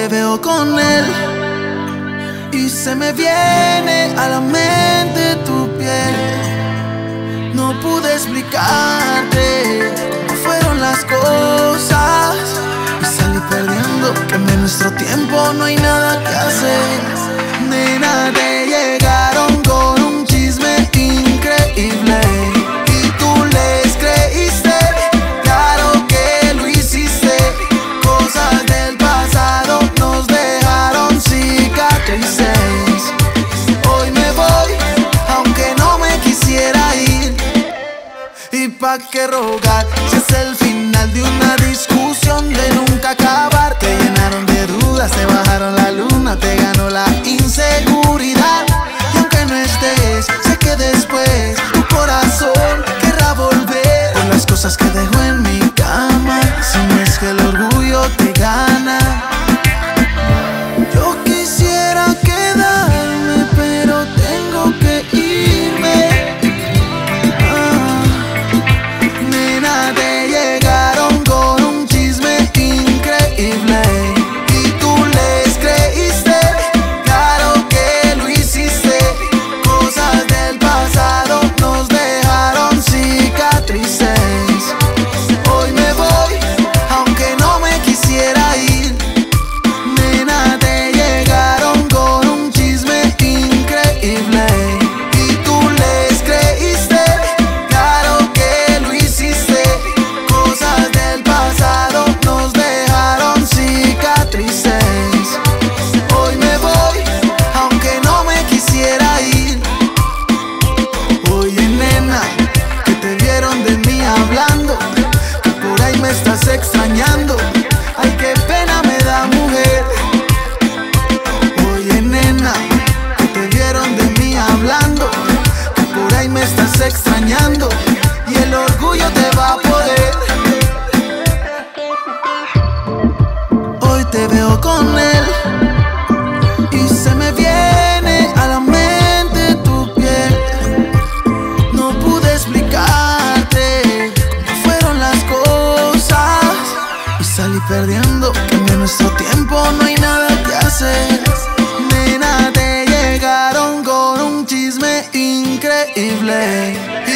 te veo con él y se me viene a la mente tu piel. No pude explicarte, fueron las cosas y salí perdiendo. Quemé nuestro tiempo, no hay nada que hacer. Nena, te llegaron con un chisme increíble y tú les creíste. Claro que lo hiciste. Cosas del pasado nos dejaron cicatrices. Hoy me voy, aunque no me quisiera ir. ¿Y pa' qué rogar? Si es el final de una discusión de nunca acabar. Te llenaron de dudas, te bajaron la luna, te ganó la inseguridad. Y aunque no estés, sé que después tu corazón querrá volver. Por las cosas que dejo en mi cama, si no es que el orgullo te gana. Yo quisiera quedarme, pero tengo que irme. Ah, nena, te llegaron con un chisme increíble. Extrañando, ay, qué pena me da, mujer. Oye, nena, que te vieron de mí hablando, que por ahí me estás extrañando y el orgullo te va a poder. Hoy te veo con él y se me viene a la mente tu piel. No pude explicarte, fueron las cosas. Salí perdiendo, quemé nuestro tiempo, no hay nada que hacer. Nena, te llegaron con un chisme increíble.